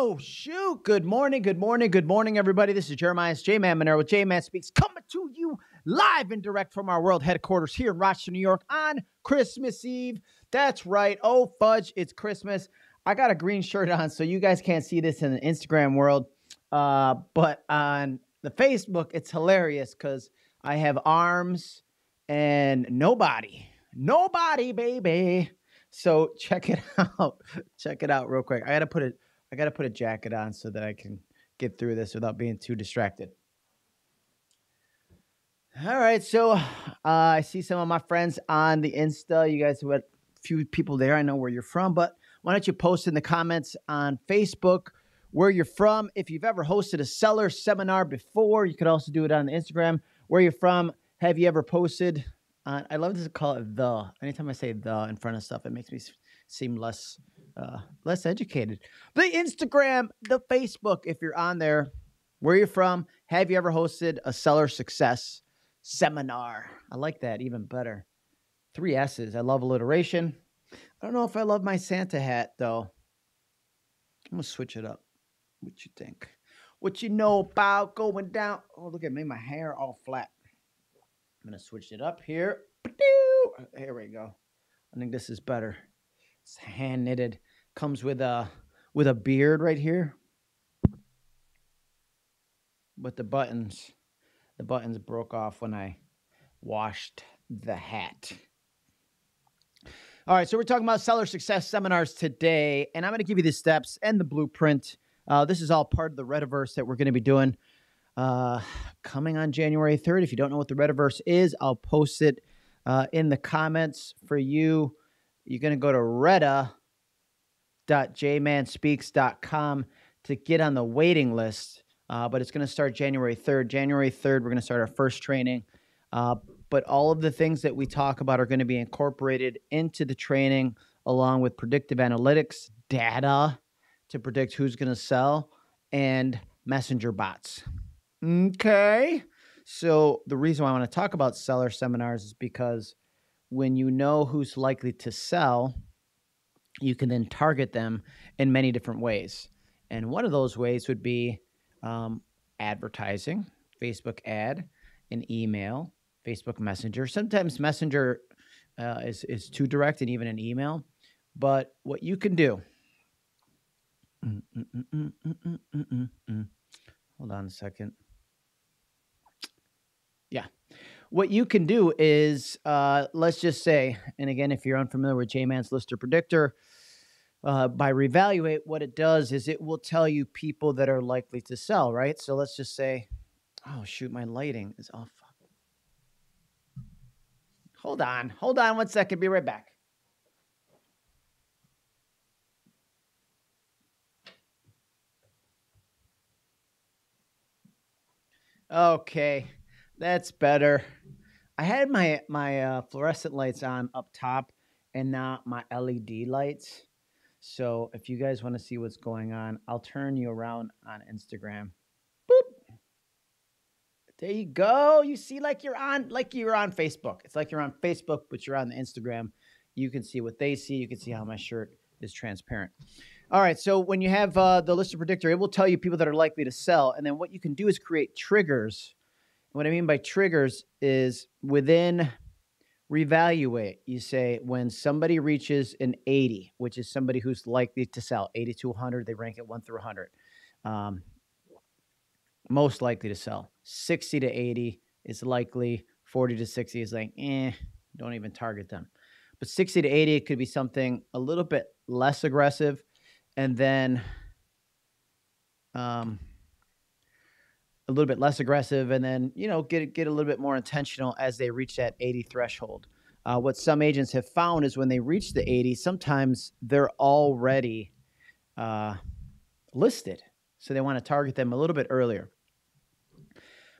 Oh, shoot. Good morning, everybody. This is Jeremiah's J-Man Maneiro with J-Man Speaks, coming to you live and direct from our world headquarters here in Rochester, New York on Christmas Eve. That's right. Oh, fudge, it's Christmas. I got a green shirt on, so you guys can't see this in the Instagram world. But on the Facebook, it's hilarious because I have arms and nobody, baby. So check it out. Check it out real quick. I gotta put a jacket on so that I can get through this without being too distracted. All right, so I see some of my friends on the Insta. You guys have a few people there. I know where you're from, but why don't you post in the comments on Facebook where you're from. If you've ever hosted a seller seminar before, you could also do it on the Instagram. Where you're from, have you ever posted? I love to call it the. Anytime I say the in front of stuff, it makes me seem less educated. The Instagram, the Facebook, if you're on there, where you're from, have you ever hosted a seller success seminar? I like that even better. 3 S's. I love alliteration. I don't know if I love my Santa hat, though. I'm going to switch it up. What you think? What you know about going down? Oh, look at me. My hair all flat. I'm going to switch it up here. Here we go. I think this is better. It's hand knitted. Comes with a beard right here. But the buttons broke off when I washed the hat. All right, so we're talking about seller success seminars today, and I'm going to give you the steps and the blueprint. This is all part of the Retaverse that we're going to be doing. Coming on January 3rd. If you don't know what the Retaverse is, I'll post it in the comments for you. You're going to go to reta.jmanspeaks.com to get on the waiting list, but it's going to start January 3rd. January 3rd, we're going to start our first training, but all of the things that we talk about are going to be incorporated into the training along with predictive analytics, data to predict who's going to sell, and messenger bots. Okay, so the reason why I want to talk about seller seminars is because when you know who's likely to sell, you can then target them in many different ways. And one of those ways would be advertising, Facebook ad, an email, Facebook Messenger. Sometimes Messenger is too direct, and even an email. But what you can do... Hold on a second. Yeah. What you can do is, let's just say, and again, if you're unfamiliar with J-Man's Lister Predictor, by Revaluate, what it does is it will tell you people that are likely to sell, right? So let's just say, oh, shoot, my lighting is off. Hold on 1 second. Be right back. Okay, that's better. I had my fluorescent lights on up top and not my LED lights. So if you guys want to see what's going on, I'll turn you around on Instagram. Boop. There you go. You see, like you're on Facebook. It's like you're on Facebook, but you're on the Instagram. You can see what they see. You can see how my shirt is transparent. All right, so when you have the Lister Predictor, it will tell you people that are likely to sell, and then what you can do is create triggers. What I mean by triggers is within Revaluate, you say when somebody reaches an 80, which is somebody who's likely to sell, 80 to 100, they rank it 1 through 100. Most likely to sell, 60 to 80 is likely, 40 to 60 is like, don't even target them. But 60 to 80, it could be something a little bit less aggressive. And then a little bit less aggressive, and then, you know, get a little bit more intentional as they reach that 80 threshold. What some agents have found is when they reach the 80, sometimes they're already listed. So they want to target them a little bit earlier.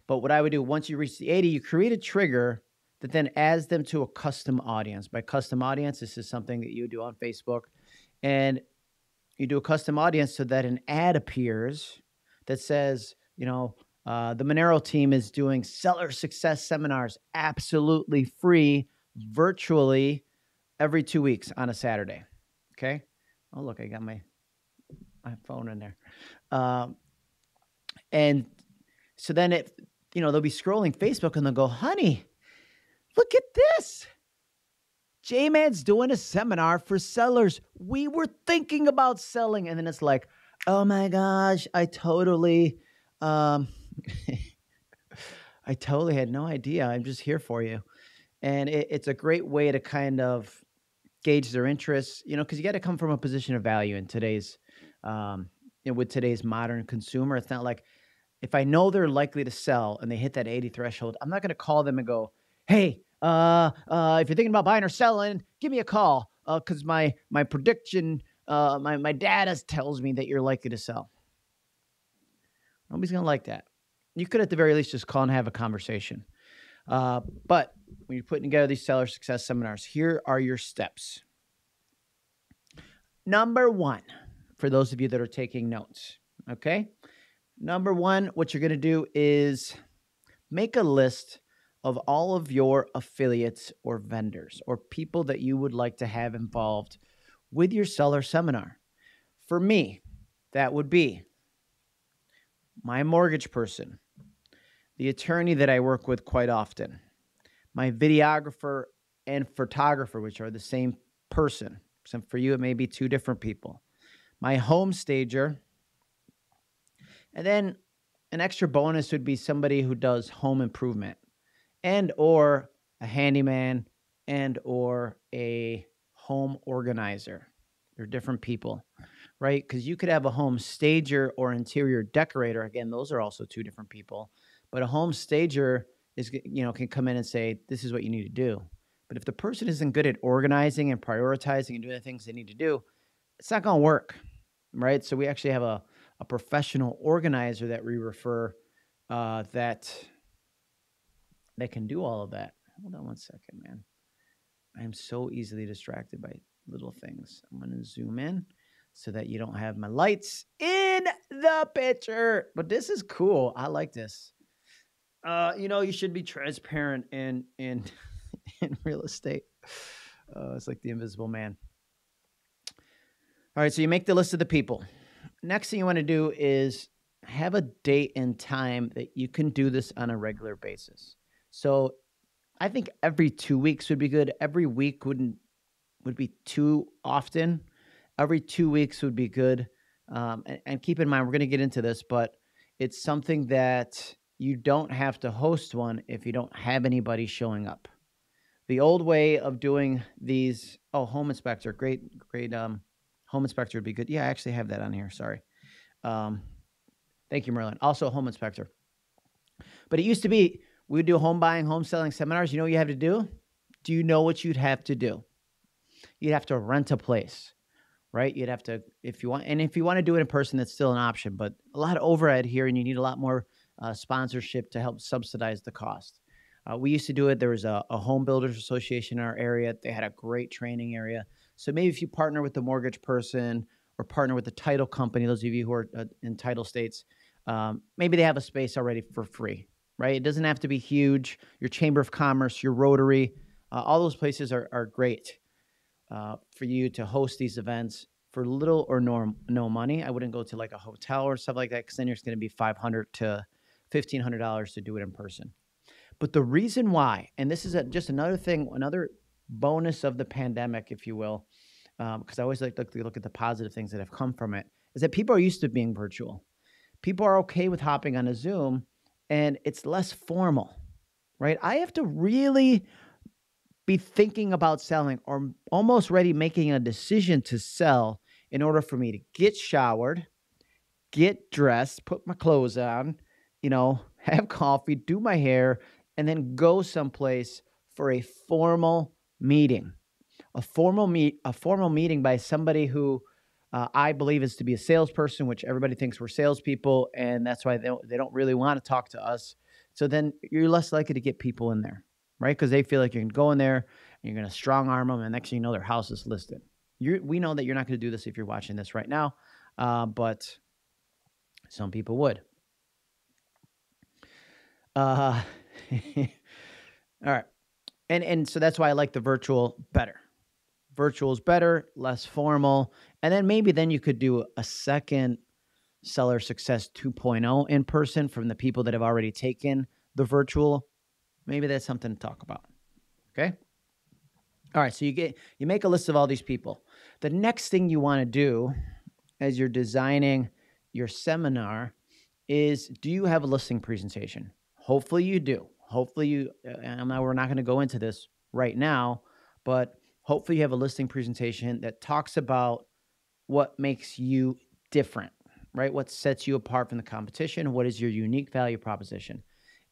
But what I would do, once you reach the 80, you create a trigger that then adds them to a custom audience. By custom audience, this is something that you do on Facebook. And you do a custom audience so that an ad appears that says, you know, the Maneiro team is doing seller success seminars absolutely free virtually every 2 weeks on a Saturday. Okay. Oh, look, I got my my phone in there. And so then it, you know, they'll be scrolling Facebook and they'll go, honey, look at this. J-Man's doing a seminar for sellers. We were thinking about selling. And then it's like, oh my gosh, I totally, I totally had no idea. I'm just here for you. And it's a great way to kind of gauge their interests, you know, because you got to come from a position of value in today's, you know, with today's modern consumer. It's not like if I know they're likely to sell and they hit that 80 threshold, I'm not going to call them and go, hey, if you're thinking about buying or selling, give me a call because my prediction, my data tells me that you're likely to sell. Nobody's going to like that. You could at the very least just call and have a conversation. But when you're putting together these seller success seminars, here are your steps. Number one, for those of you that are taking notes, okay? Number one, what you're going to do is make a list of all of your affiliates or vendors or people that you would like to have involved with your seller seminar. For me, that would be my mortgage person, the attorney that I work with quite often, my videographer and photographer, which are the same person. So for you, it may be two different people. My home stager. And then an extra bonus would be somebody who does home improvement and or a handyman and or a home organizer. They're different people, right? Because you could have a home stager or interior decorator. Again, those are also two different people. But a home stager is, you know, can come in and say, this is what you need to do. But if the person isn't good at organizing and prioritizing and doing the things they need to do, it's not going to work, right? So we actually have a professional organizer that we refer that can do all of that. Hold on one second, man. I am so easily distracted by little things. I'm going to zoom in so that you don't have my lights in the picture. But this is cool. I like this. You know, you should be transparent in real estate. It's like the Invisible Man. All right, so you make the list of the people. Next thing you want to do is have a date and time that you can do this on a regular basis. So I think every 2 weeks would be good. Every week would be too often. Every 2 weeks would be good. And keep in mind, we're going to get into this, but it's something that you don't have to host one if you don't have anybody showing up. The old way of doing these, oh, home inspector, great. Home inspector would be good. Yeah, I actually have that on here. Sorry. Thank you, Merlin. Also home inspector. But it used to be we would do home buying, home selling seminars. You know what you have to do? Do you know what you'd have to do? You'd have to rent a place, right? You'd have to, if you want, and if you want to do it in person, that's still an option, but a lot of overhead here and you need a lot more sponsorship to help subsidize the cost. We used to do it. There was a home builders association in our area. They had a great training area. So maybe if you partner with the mortgage person or partner with the title company, those of you who are in title states, maybe they have a space already for free, right? It doesn't have to be huge. Your Chamber of Commerce, your Rotary, all those places are great for you to host these events for little or no money. I wouldn't go to like a hotel or stuff like that because then it's going to be $500 to $1,500 to do it in person. But the reason why, and this is just another thing, another bonus of the pandemic, if you will, because I always like to look at the positive things that have come from it, is that people are used to being virtual. People are okay with hopping on a Zoom, and it's less formal, right? I have to really be thinking about selling or almost ready making a decision to sell in order for me to get showered, get dressed, put my clothes on, you know, have coffee, do my hair, and then go someplace for a formal meeting. A formal meeting by somebody who I believe is to be a salesperson, which everybody thinks we're salespeople, and that's why they don't really want to talk to us. So then you're less likely to get people in there, right? Because they feel like you can go in there and you're going to strong arm them, and next thing you know, their house is listed. We know that you're not going to do this if you're watching this right now, but some people would. All right. And so that's why I like the virtual better. virtual is better, less formal. And then maybe then you could do a second Seller Success 2.0 in person from the people that have already taken the virtual. Maybe that's something to talk about. Okay. All right. So you make a list of all these people. The next thing you want to do as you're designing your seminar is, do you have a listing presentation? Hopefully you do. Hopefully you, and we're not going to go into this right now, but hopefully you have a listing presentation that talks about what makes you different, right? What sets you apart from the competition? What is your unique value proposition?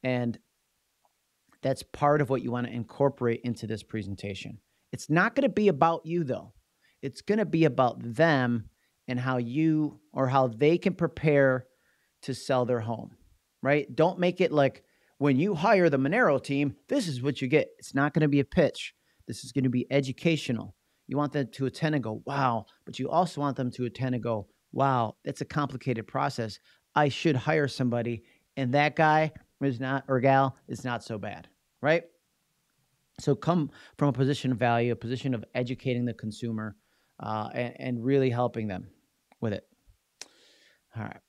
And that's part of what you want to incorporate into this presentation. It's not going to be about you though. It's going to be about them and how you or how they can prepare to sell their home, right? Don't make it like, when you hire the Maneiro team, this is what you get. It's not going to be a pitch. This is going to be educational. You want them to attend and go, wow. But you also want them to attend and go, wow, that's a complicated process. I should hire somebody. And that guy is not, or gal is not so bad, right? So come from a position of value, a position of educating the consumer and really helping them with it. All right.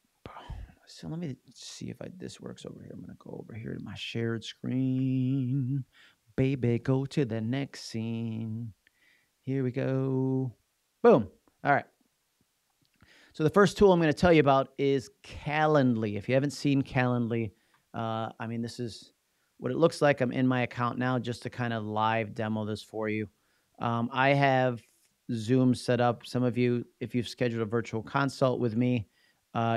So let me see if this works over here. I'm going to go over here to my shared screen. Baby, go to the next scene. Here we go. Boom. All right. So the first tool I'm going to tell you about is Calendly. If you haven't seen Calendly, I mean, this is what it looks like. I'm in my account now just to kind of live demo this for you. I have Zoom set up. Some of you, if you've scheduled a virtual consult with me,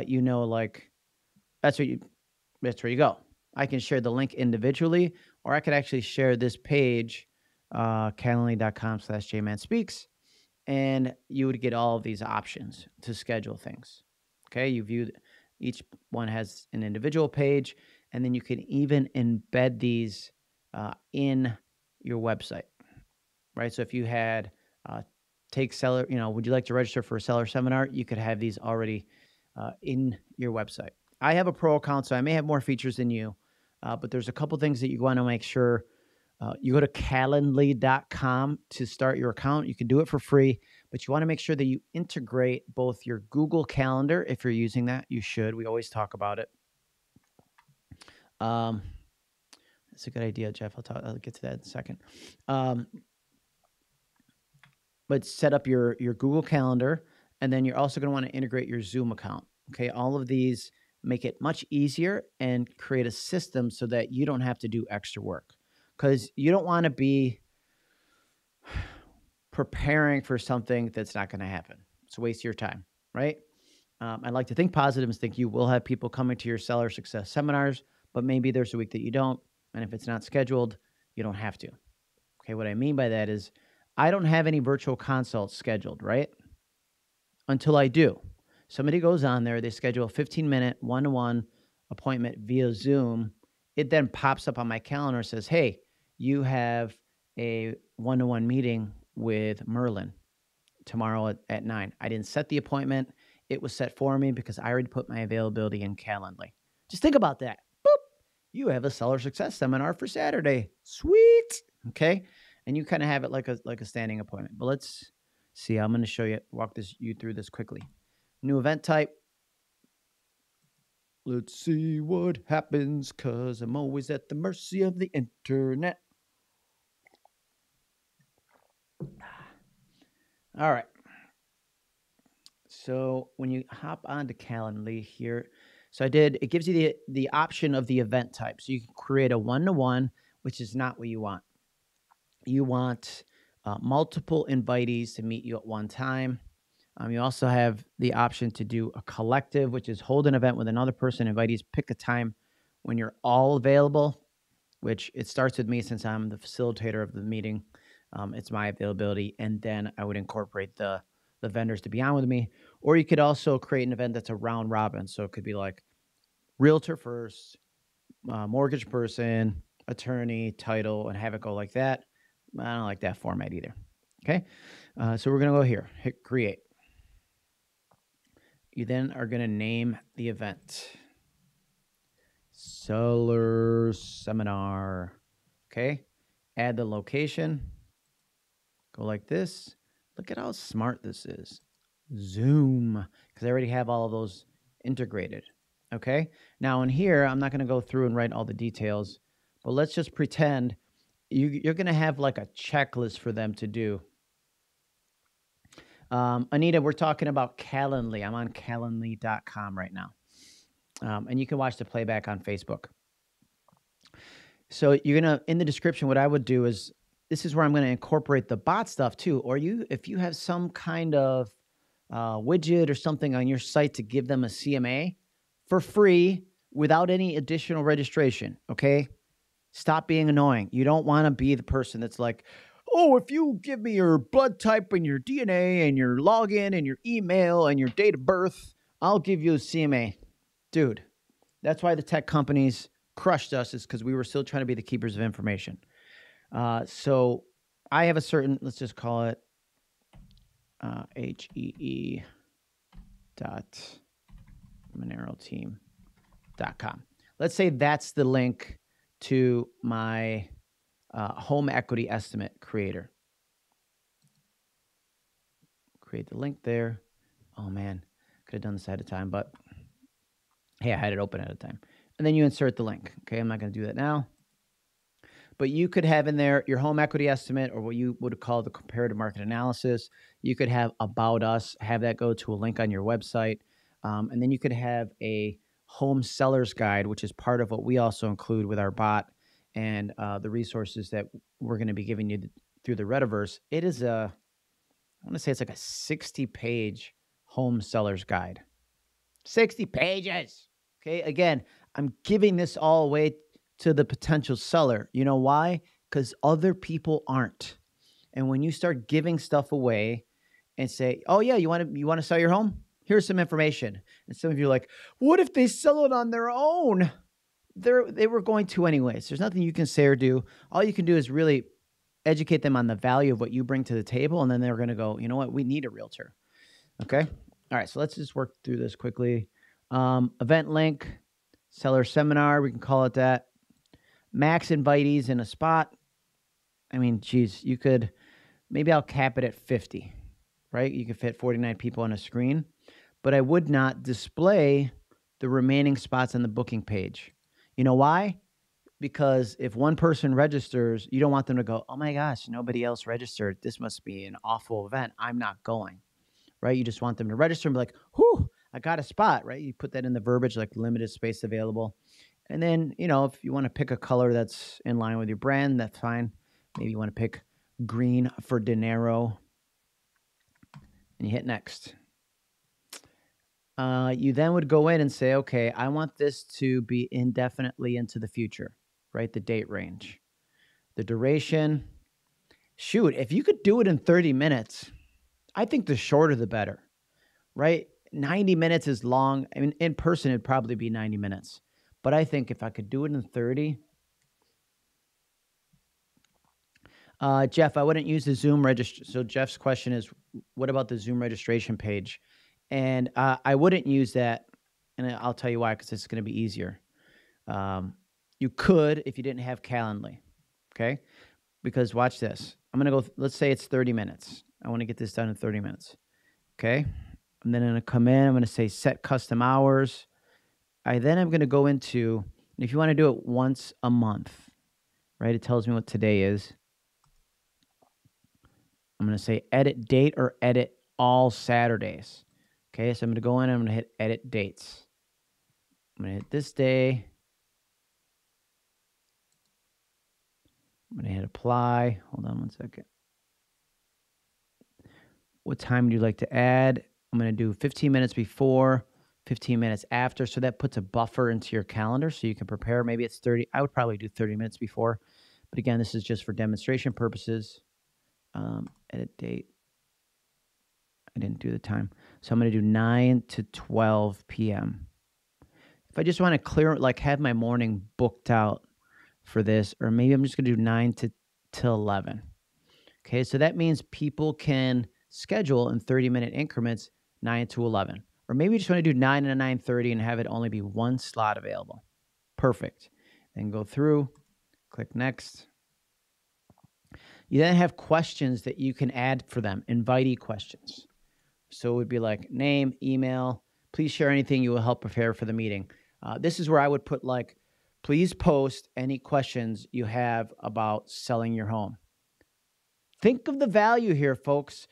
you know, like, that's where you go. I can share the link individually, or I could actually share this page, calendly.com/jmanspeaks, and you would get all of these options to schedule things. Okay, you view each one has an individual page, and then you can even embed these in your website, right? So if you had take seller, you know, would you like to register for a seller seminar? You could have these already in your website. I have a pro account, so I may have more features than you, but there's a couple things that you want to make sure. You go to calendly.com to start your account. You can do it for free, but you want to make sure that you integrate both your Google Calendar. If you're using that, you should. We always talk about it. That's a good idea, Jeff. I'll get to that in a second. But set up your Google Calendar, and then you're also going to want to integrate your Zoom account. Okay, all of these make it much easier and create a system so that you don't have to do extra work, because you don't want to be preparing for something that's not going to happen. It's a waste of your time, right? I like to think positive and think you will have people coming to your seller success seminars, but maybe there's a week that you don't. And if it's not scheduled, you don't have to. Okay, what I mean by that is I don't have any virtual consults scheduled, right? Until I do. Somebody goes on there, they schedule a 15-minute one-to-one appointment via Zoom. It then pops up on my calendar and says, hey, you have a one-to-one meeting with Merlin tomorrow at 9. I didn't set the appointment. It was set for me because I already put my availability in Calendly. Just think about that. Boop. You have a seller success seminar for Saturday. Sweet. Okay. And you kind of have it like a standing appointment. But let's see. I'm going to show you, walk you through this quickly. New event type. Let's see what happens, because I'm always at the mercy of the internet. All right. So when you hop onto Calendly here, so it gives you the option of the event type. So you can create a one-to-one, which is not what you want. You want multiple invitees to meet you at one time. You also have the option to do a collective, which is hold an event with another person. Invitees pick a time when you're all available, which it starts with me since I'm the facilitator of the meeting. It's my availability. And then I would incorporate the vendors to be on with me. Or you could also create an event that's a round robin. So it could be like realtor first, mortgage person, attorney, title, and have it go like that. I don't like that format either. Okay. So we're going to go here, hit create. You then are going to name the event Seller Seminar. Okay. Add the location. Go like this. Look at how smart this is. Zoom, because I already have all of those integrated. Okay, now in here, I'm not going to go through and write all the details, but let's just pretend you're going to have like a checklist for them to do. Anita, we're talking about Calendly. I'm on calendly.com right now. And you can watch the playback on Facebook. So you're going to, in the description, what I would do is, this is where I'm going to incorporate the bot stuff too. Or you, if you have some kind of widget or something on your site to give them a CMA for free without any additional registration, okay? Stop being annoying. You don't want to be the person that's like, oh, if you give me your blood type and your DNA and your login and your email and your date of birth, I'll give you a CMA. Dude, that's why the tech companies crushed us, is because we were still trying to be the keepers of information. So I have a certain, let's just call it HEE.ManeiroTeam.com. Let's say that's the link to my home equity estimate creator. Create the link there. Oh man, could have done this ahead of time, but hey, I had it open ahead of time. And then you insert the link. Okay, I'm not going to do that now. But you could have in there your home equity estimate, or what you would call the comparative market analysis. You could have about us, have that go to a link on your website. And then you could have a home seller's guide, which is part of what we also include with our bot and the resources that we're going to be giving you through the Retaverse. It is a, I want to say it's like a 60-page home seller's guide. 60 pages. Okay. Again, I'm giving this all away to the potential seller. You know why? Because other people aren't. And when you start giving stuff away and say, oh yeah, you want to sell your home? Here's some information. And some of you are like, what if they sell it on their own? They were going to anyways. There's nothing you can say or do. All you can do is really educate them on the value of what you bring to the table. And then they're going to go, you know what? We need a realtor. Okay. All right. So let's just work through this quickly. Event link, seller seminar. We can call it that. Max invitees in a spot. I mean, geez, you could, maybe I'll cap it at 50, right? You could fit 49 people on a screen, but I would not display the remaining spots on the booking page. You know why? Because if one person registers, you don't want them to go, oh my gosh, nobody else registered. This must be an awful event. I'm not going, right? You just want them to register and be like, whew, I got a spot, right? You put that in the verbiage, like limited space available. And then, you know, if you want to pick a color that's in line with your brand, that's fine. Maybe you want to pick green for dinero. And you hit next. You then would go in and say, okay, I want this to be indefinitely into the future, right? The date range, the duration. Shoot, if you could do it in 30 minutes, I think the shorter the better, right? 90 minutes is long. I mean, in person, it'd probably be 90 minutes. But I think if I could do it in 30, Jeff, I wouldn't use the Zoom register. So Jeff's question is, what about the Zoom registration page? And I wouldn't use that. And I'll tell you why, because it's going to be easier. You could, if you didn't have Calendly. Okay. Because watch this. I'm going to go, let's say it's 30 minutes. I want to get this done in 30 minutes. Okay. And then I'm going to come in, I'm going to say set custom hours. Then I'm going to go into, if you want to do it once a month, right? It tells me what today is. I'm going to say edit date or edit all Saturdays. Okay, so I'm going to go in and I'm going to hit edit dates. I'm going to hit this day. I'm going to hit apply. Hold on one second. What time do you like to add? I'm going to do 15 minutes before. 15 minutes after. So that puts a buffer into your calendar so you can prepare. Maybe it's 30. I would probably do 30 minutes before. But again, this is just for demonstration purposes. Edit date. I didn't do the time. So I'm going to do 9 to 12 p.m. If I just want to clear, like have my morning booked out for this, or maybe I'm just going to do 9 to 11. Okay, so that means people can schedule in 30-minute increments, 9 to 11. Or maybe you just want to do 9 and 9:30 and have it only be one slot available. Perfect. Then go through, click next. You then have questions that you can add for them, invitee questions. So it would be like name, email, please share anything you will help prepare for the meeting. This is where I would put like, please post any questions you have about selling your home. Think of the value here, folks.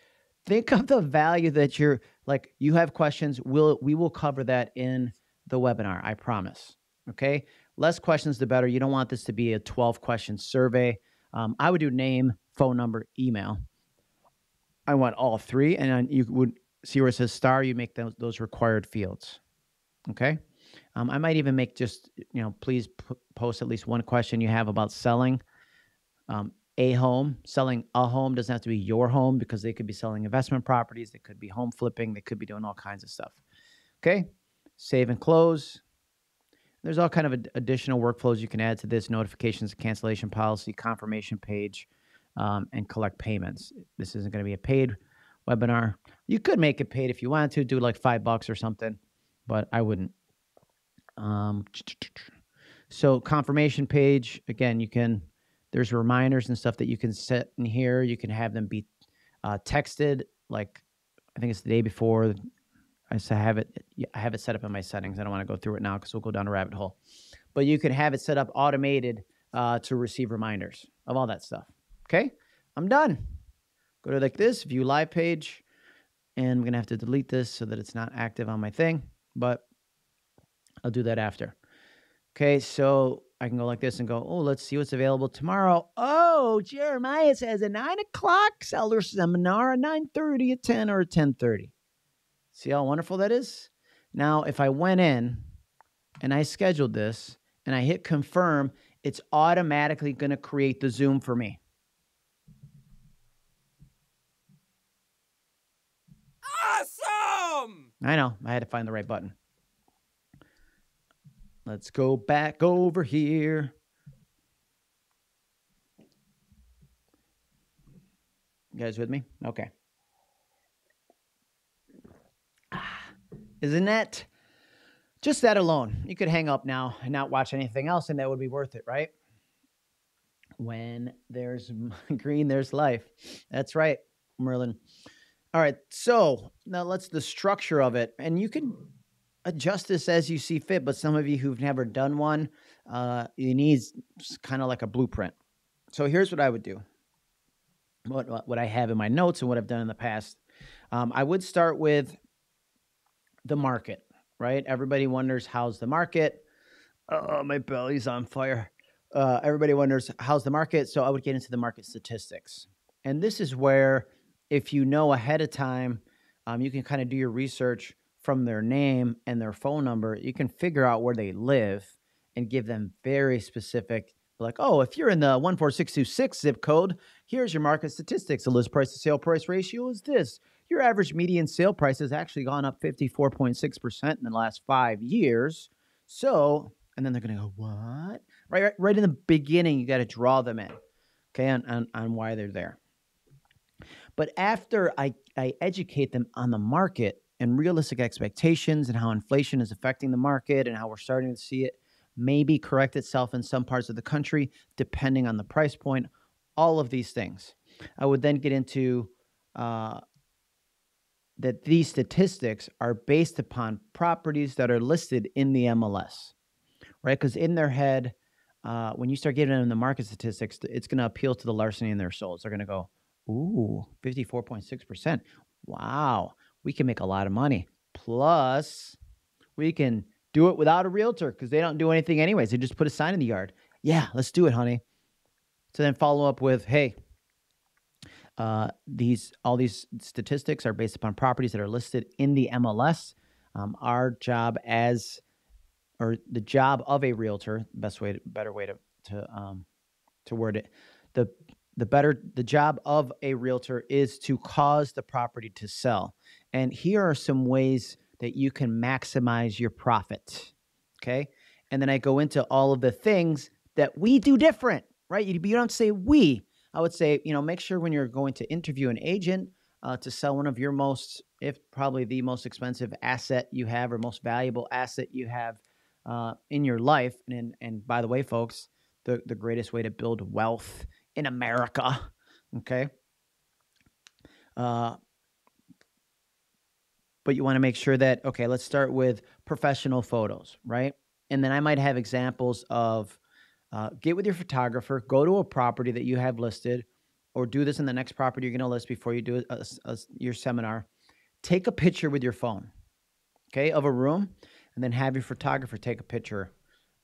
Think of the value that you're like, you have questions. We will cover that in the webinar, I promise. Okay. Less questions, the better. You don't want this to be a 12-question survey. I would do name, phone number, email. I want all three. And then you would see where it says star, you make those required fields. Okay. I might even make just, you know, please post at least one question you have about selling a home. Selling a home doesn't have to be your home, because they could be selling investment properties. They could be home flipping. They could be doing all kinds of stuff. Okay. Save and close. There's all kind of additional workflows you can add to this: notifications, cancellation policy, confirmation page, and collect payments. This isn't going to be a paid webinar. You could make it paid if you wanted to, do like $5 or something, but I wouldn't. So confirmation page, again, you can, there's reminders and stuff that you can set in here. You can have them be texted. Like, I think it's the day before. I have it set up in my settings. I don't want to go through it now because we'll go down a rabbit hole. But you can have it set up automated to receive reminders of all that stuff. Okay, I'm done. Go to like this, view live page. And I'm going to have to delete this so that it's not active on my thing. But I'll do that after. Okay, so I can go like this and go, oh, let's see what's available tomorrow. Oh, Jeremiah says a 9 o'clock seller seminar, a 9:30, a 10, or a 10:30. See how wonderful that is? Now, if I went in and I scheduled this and I hit confirm, it's automatically going to create the Zoom for me. Awesome! I know. I had to find the right button. Let's go back over here. You guys with me? Okay. Isn't that just that alone? You could hang up now and not watch anything else, and that would be worth it, right? When there's green, there's life. That's right, Merlin. All right, so now let's the structure of it. And you can adjust this as you see fit, but some of you who've never done one, you need kind of like a blueprint. So here's what I would do, what I have in my notes and what I've done in the past. I would start with the market, right? Everybody wonders, how's the market? Oh, my belly's on fire. Everybody wonders, how's the market? So I would get into the market statistics. And this is where, if you know ahead of time, you can kind of do your research from their name and their phone number. You can figure out where they live and give them very specific, like, oh, if you're in the 14626 zip code, here's your market statistics. The list price to sale price ratio is this. Your average median sale price has actually gone up 54.6% in the last 5 years. So, and then they're going to go, what? Right in the beginning, you got to draw them in, okay, on why they're there. But after I educate them on the market and realistic expectations and how inflation is affecting the market and how we're starting to see it maybe correct itself in some parts of the country, depending on the price point, all of these things. I would then get into that these statistics are based upon properties that are listed in the MLS, right? Because in their head, when you start giving them the market statistics, it's going to appeal to the larceny in their souls. They're going to go, ooh, 54.6%. Wow, we can make a lot of money. Plus, we can do it without a realtor because they don't do anything anyways. They just put a sign in the yard. Yeah, let's do it, honey. So then follow up with, hey, all these statistics are based upon properties that are listed in the MLS. Our job as, or the job of a realtor, better way to word it, the job of a realtor is to cause the property to sell. And here are some ways that you can maximize your profit. Okay. And then I go into all of the things that we do different, right? You don't say we. I would say, you know, make sure when you're going to interview an agent to sell one of your most, if probably the most expensive asset you have or most valuable asset you have in your life. And by the way, folks, the greatest way to build wealth in America okay? But you want to make sure that, okay, let's start with professional photos, right? And then I might have examples of get with your photographer, go to a property that you have listed, or do this in the next property you're going to list before you do your seminar. Take a picture with your phone, okay, of a room, and then have your photographer take a picture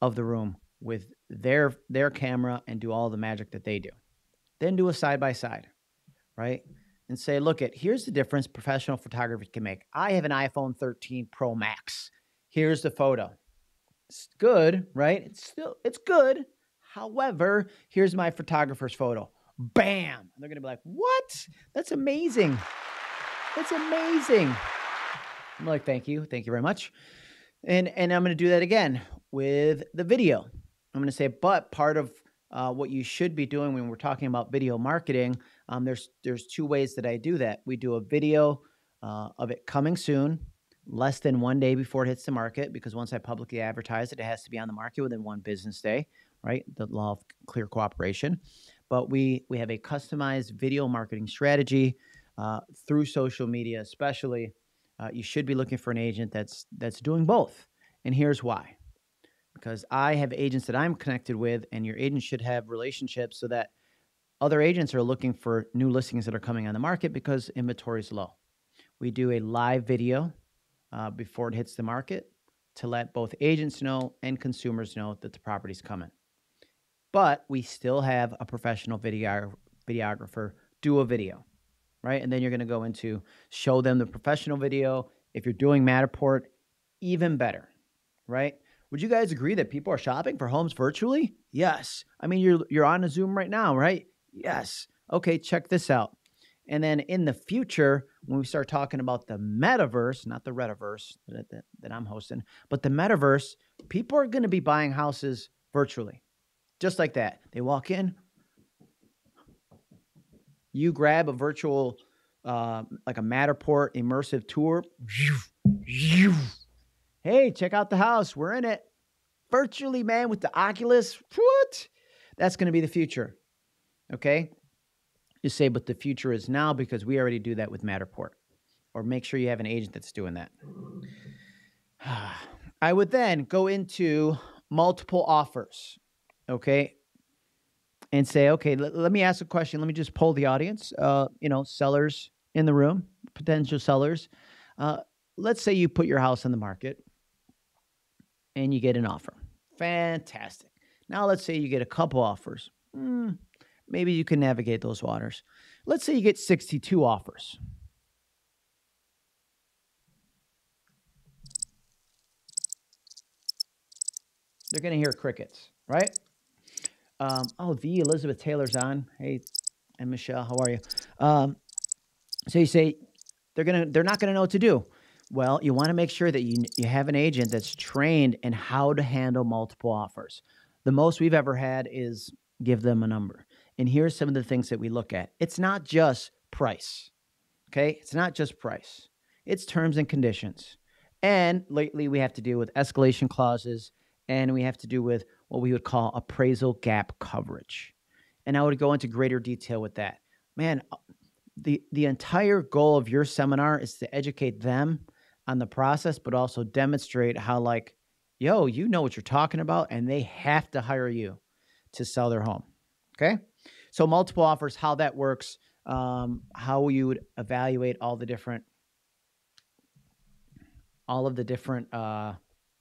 of the room with their camera and do all the magic that they do. Then do a side-by-side, right? And say, look, here's the difference professional photography can make. I have an iPhone 13 Pro Max. Here's the photo. It's good, right? It's good. However, here's my photographer's photo. Bam! And they're going to be like, what? That's amazing. That's amazing. I'm like, thank you. Thank you very much. And I'm going to do that again with the video. I'm going to say, but part of what you should be doing when we're talking about video marketing, there's two ways that I do that. We do a video of it coming soon, less than 1 day before it hits the market, because once I publicly advertise it, it has to be on the market within 1 business day, right? The law of clear cooperation. But we have a customized video marketing strategy through social media, especially. You should be looking for an agent that's doing both. And here's why. Because I have agents that I'm connected with, and your agents should have relationships so that other agents are looking for new listings that are coming on the market because inventory is low. We do a live video before it hits the market to let both agents know and consumers know that the property's coming. But we still have a professional videographer do a video, right? And then you're going to go into show them the professional video. If you're doing Matterport, even better, right? Would you guys agree that people are shopping for homes virtually? Yes. I mean, you're on a Zoom right now, right? Yes. Okay, check this out. And then in the future, when we start talking about the metaverse, not the Retaverse that I'm hosting, but the metaverse, people are going to be buying houses virtually, just like that. They walk in. You grab a virtual, like a Matterport immersive tour. Hey, check out the house. We're in it. Virtually, man, with the Oculus. What? That's going to be the future. Okay? You say, but the future is now because we already do that with Matterport. Or make sure you have an agent that's doing that. I would then go into multiple offers. Okay? And say, okay, let me ask a question. Let me just poll the audience, you know, sellers in the room, potential sellers. Let's say you put your house on the market and you get an offer. Fantastic. Now let's say you get a couple offers. Maybe you can navigate those waters. Let's say you get 62 offers. They're going to hear crickets, right? Oh, the Elizabeth Taylor's on. Hey, and Michelle, how are you? So you say they're not gonna know what to do. Well, you want to make sure that you have an agent that's trained in how to handle multiple offers. The most we've ever had is give them a number. And here's some of the things that we look at. It's not just price, okay? It's not just price. It's terms and conditions. And lately we have to deal with escalation clauses, and we have to do with what we would call appraisal gap coverage. And I would go into greater detail with that. Man, the entire goal of your seminar is to educate them on the process, but also demonstrate how, like, yo, you know what you're talking about, and they have to hire you to sell their home, okay? So multiple offers, how that works, how you would evaluate all of the different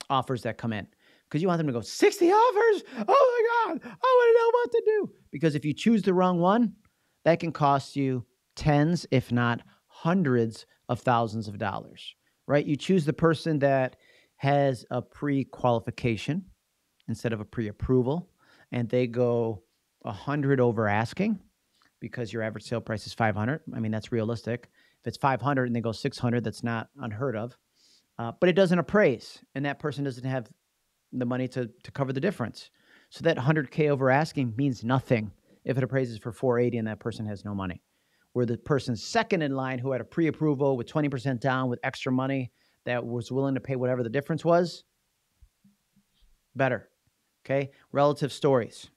offers that come in. Because you want them to go, 60 offers? Oh my God, I want to know what to do. Because if you choose the wrong one, that can cost you tens, if not hundreds of thousands of dollars, right? You choose the person that has a pre-qualification instead of a pre-approval, and they go 100 over asking because your average sale price is 500. I mean, that's realistic. If it's 500 and they go 600, that's not unheard of. But it doesn't appraise, and that person doesn't have the money to cover the difference. So that 100K over asking means nothing if it appraises for 480 and that person has no money. Where the person second in line who had a pre-approval with 20% down with extra money that was willing to pay whatever the difference was, better, okay? Relative stories.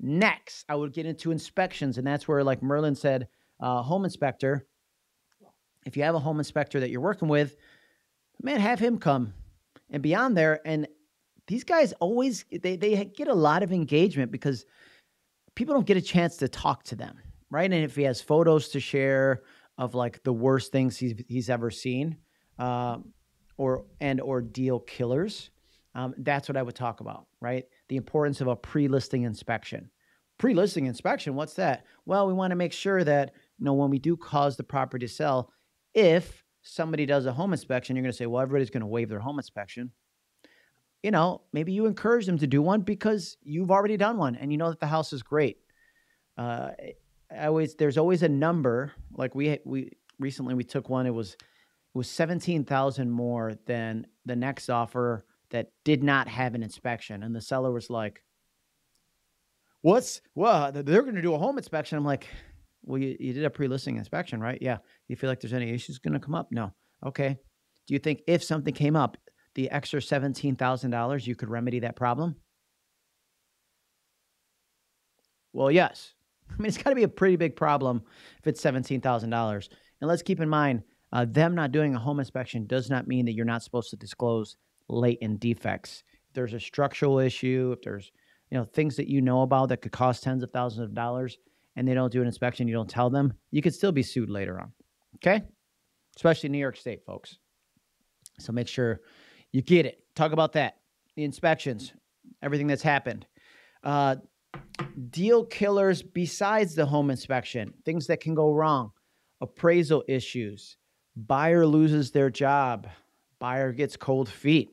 Next, I would get into inspections, and that's where, like Merlin said, home inspector. If you have a home inspector that you're working with, man, have him come and be on there. And these guys always, they get a lot of engagement because people don't get a chance to talk to them, right? And if he has photos to share of like the worst things he's ever seen, or deal killers, that's what I would talk about, right? The importance of a pre-listing inspection. Pre-listing inspection, what's that? Well, we want to make sure that, you know, when we do cause the property to sell, if somebody does a home inspection, you're going to say, well, everybody's going to waive their home inspection. You know, maybe you encourage them to do one because you've already done one and you know that the house is great. There's always a number. Like we recently took one. It was 17,000 more than the next offer that did not have an inspection. And the seller was like, well, they're going to do a home inspection. I'm like, well, you did a pre-listing inspection, right? Yeah. Do you feel like there's any issues going to come up? No. Okay. Do you think if something came up, the extra $17,000, you could remedy that problem? Well, yes. I mean, it's got to be a pretty big problem if it's $17,000. And let's keep in mind, them not doing a home inspection does not mean that you're not supposed to disclose latent defects. If there's a structural issue, if there's, you know, things that you know about that could cost tens of thousands of dollars, and they don't do an inspection, you don't tell them, you could still be sued later on, okay? Especially New York State, folks. So make sure you get it. Talk about that. The inspections, everything that's happened. Deal killers besides the home inspection, things that can go wrong, appraisal issues, buyer loses their job, buyer gets cold feet,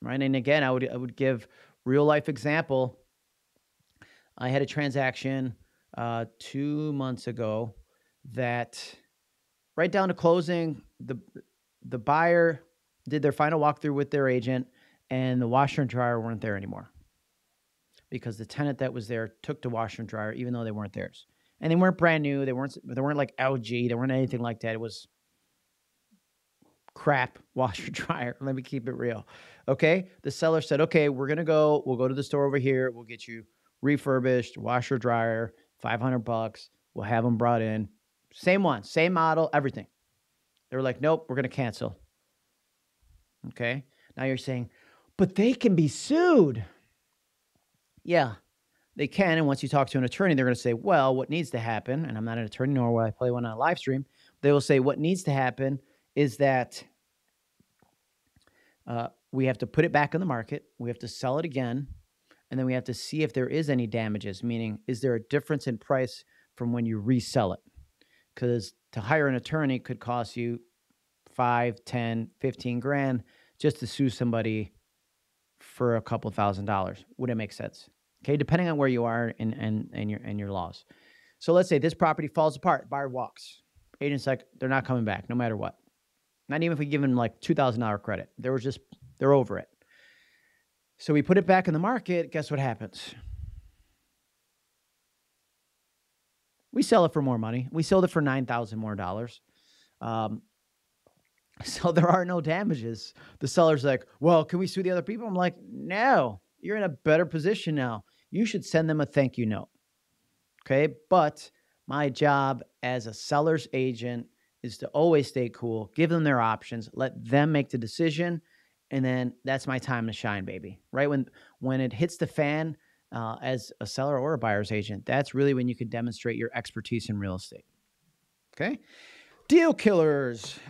right? And again, I would give real-life example. I had a transaction 2 months ago that right down to closing, the buyer did their final walkthrough with their agent and the washer and dryer weren't there anymore because the tenant that was there took the washer and dryer even though they weren't theirs. And they weren't brand new. They weren't like LG. They weren't anything like that. It was crap washer dryer. Let me keep it real. Okay. The seller said, okay, we'll go to the store over here. We'll get you refurbished washer dryer. $500. We'll have them brought in. Same one, same model, everything. They were like, nope, we're going to cancel. Okay. Now you're saying, but they can be sued. Yeah, they can. And once you talk to an attorney, they're going to say, well, what needs to happen, and I'm not an attorney, nor will I play one on a live stream. They will say what needs to happen is that we have to put it back on the market. We have to sell it again. And then we have to see if there is any damages, meaning is there a difference in price from when you resell it? Because to hire an attorney could cost you 5, 10, 15 grand just to sue somebody for a couple $1,000. Would it make sense? Okay, depending on where you are and your laws. So let's say this property falls apart, buyer walks. Agent's like, they're not coming back no matter what. Not even if we give them like $2,000 credit. They're over it. So we put it back in the market. Guess what happens? We sell it for more money. We sold it for $9,000 more dollars. So there are no damages. The seller's like, well, can we sue the other people? I'm like, no, you're in a better position now. You should send them a thank you note. Okay. But my job as a seller's agent is to always stay cool, give them their options, let them make the decision. And then that's my time to shine, baby, right? When it hits the fan as a seller or a buyer's agent, that's really when you can demonstrate your expertise in real estate, okay? Deal killers.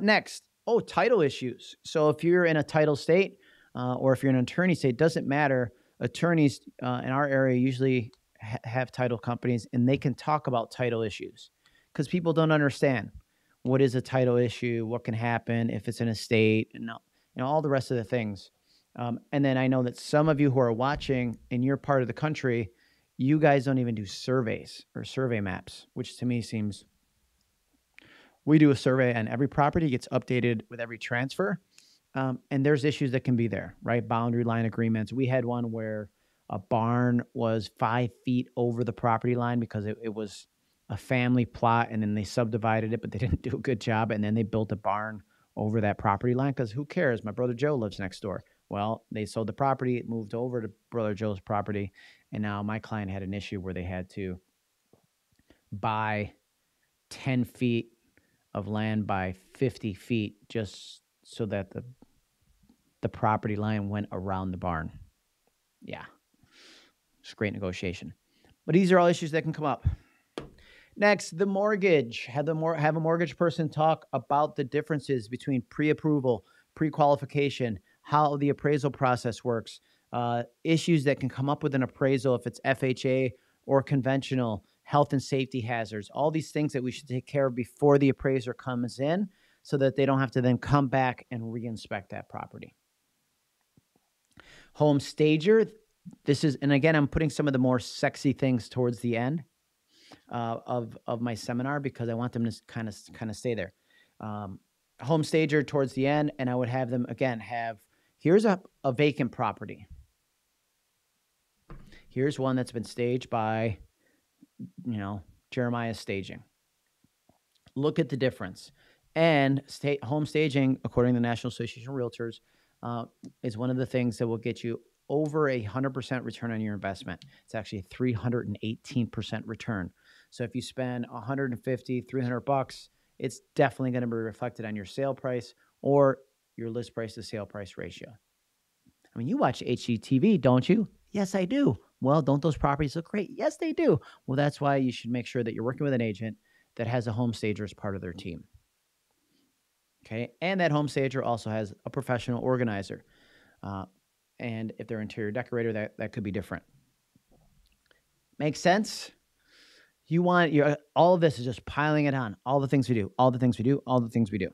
Next, title issues. So if you're in a title state or if you're in an attorney state, doesn't matter. Attorneys in our area usually have title companies, and they can talk about title issues because people don't understand what is a title issue, what can happen if it's an estate, and all the rest of the things. And then I know that some of you who are watching in your part of the country, you guys don't even do surveys or survey maps, which to me seems, we do a survey and every property gets updated with every transfer. And there's issues that can be there, right? Boundary line agreements. We had one where a barn was 5 feet over the property line because it was a family plot and then they subdivided it, but they didn't do a good job. And then they built a barn over that property line because who cares? My brother Joe lives next door. Well, they sold the property, it moved over to brother Joe's property, And now my client had an issue where they had to buy 10 feet of land by 50 feet just so that the property line went around the barn. Yeah, it's great negotiation. But these are all issues that can come up. Next, the mortgage. Have a mortgage person talk about the differences between pre-approval, pre-qualification, how the appraisal process works, issues that can come up with an appraisal if it's FHA or conventional, health and safety hazards, all these things that we should take care of before the appraiser comes in so that they don't have to then come back and re-inspect that property. Home stager. This is, and again, I'm putting some of the more sexy things towards the end of my seminar because I want them to kind of stay there. Home stager towards the end, and I would have them, again, have, here's a vacant property. Here's one that's been staged by, you know, Jeremiah Staging. Look at the difference. And home staging, according to the National Association of Realtors, is one of the things that will get you over 100% return on your investment. It's actually a 318% return. So if you spend $150, $300, it's definitely going to be reflected on your sale price or your list price to sale price ratio. I mean, you watch HGTV, don't you? Yes, I do. Well, don't those properties look great? Yes, they do. Well, that's why you should make sure that you're working with an agent that has a home stager as part of their team. Okay, and that home stager also has a professional organizer. And if they're an interior decorator, that could be different. Makes sense? You want your, all of this is just piling it on. All the things we do, all the things we do, all the things we do.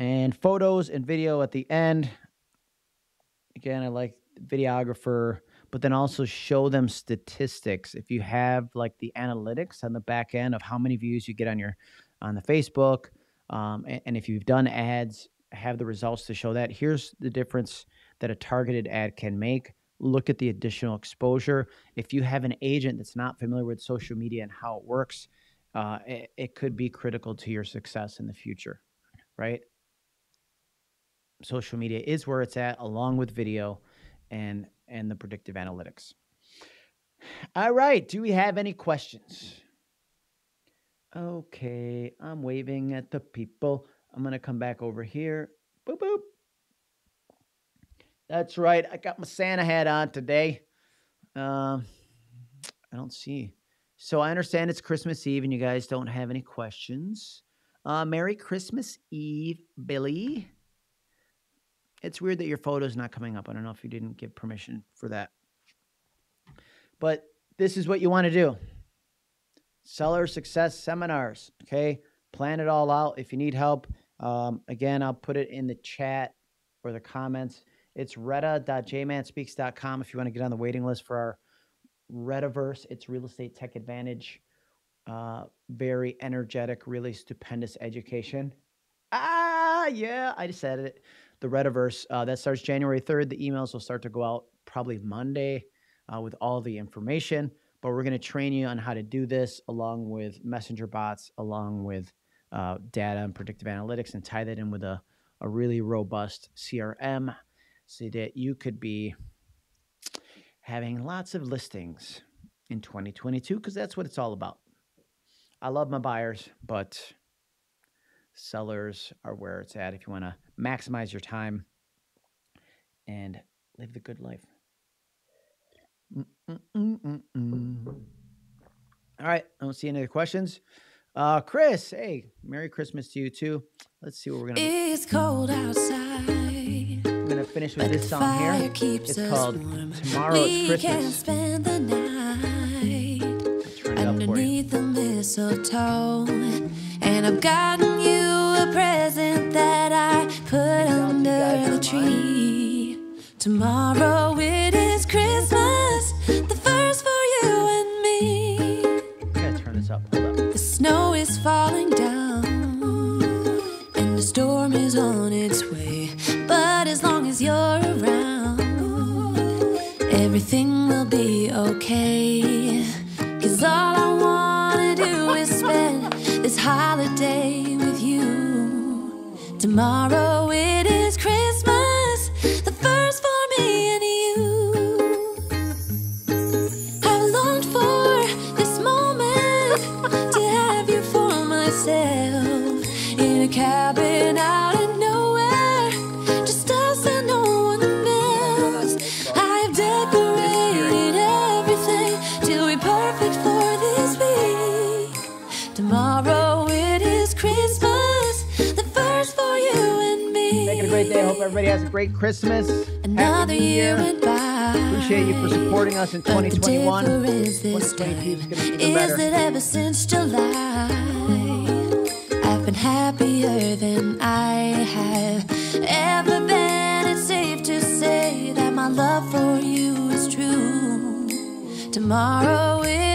And photos and video at the end. Again, I like videographer, but then also show them statistics. If you have like the analytics on the back end of how many views you get on your on the Facebook, and if you've done ads, have the results to show that. Here's the difference that a targeted ad can make. Look at the additional exposure. If you have an agent that's not familiar with social media and how it works, it could be critical to your success in the future, right? Social media is where it's at, along with video and the predictive analytics. All right. Do we have any questions? Okay. I'm waving at the people. I'm going to come back over here. Boop, boop. That's right. I got my Santa hat on today. I don't see. So I understand it's Christmas Eve and you guys don't have any questions. Merry Christmas Eve, Billy. It's weird that your photo's not coming up. I don't know if you didn't give permission for that. But this is what you want to do. Seller success seminars, okay? Plan it all out. If you need help, again, I'll put it in the chat or the comments. It's reta.jmanspeaks.com if you want to get on the waiting list for our Retaverse. It's Real Estate Tech Advantage. Very energetic, really stupendous education. Ah, yeah, I just said it. The Retaverse, that starts January 3rd. The emails will start to go out probably Monday with all the information. But we're going to train you on how to do this along with messenger bots, along with data and predictive analytics, and tie that in with a really robust CRM so that you could be having lots of listings in 2022 because that's what it's all about. I love my buyers, but sellers are where it's at if you want to maximize your time and live the good life. All right. I don't see any other questions. Chris, hey, Merry Christmas to you too. Let's see what we're going to do. It's cold outside. We're going to finish with this song here. It's called Tomorrow is Christmas. Spend the night turn it up for you. The mistletoe, and I've gotten you a present that I put under the tree. Tomorrow it is Christmas, the first for you and me. I gotta turn this up. Hold up. The snow is falling down, and the storm is on its way. But as long as you're around, everything will be okay. 'Cause all I wanna do is spend this holiday with you. Tomorrow it is Christmas, the first for me and you. Tomorrow it is Christmas, the first for you and me. Making a great day. Hope everybody has a great Christmas. Another year went by. Appreciate you for supporting us in 2021. 2022 is going to be better. Is it ever since July? I've been happier than I have ever been. It's safe to say that my love for you is true. Tomorrow is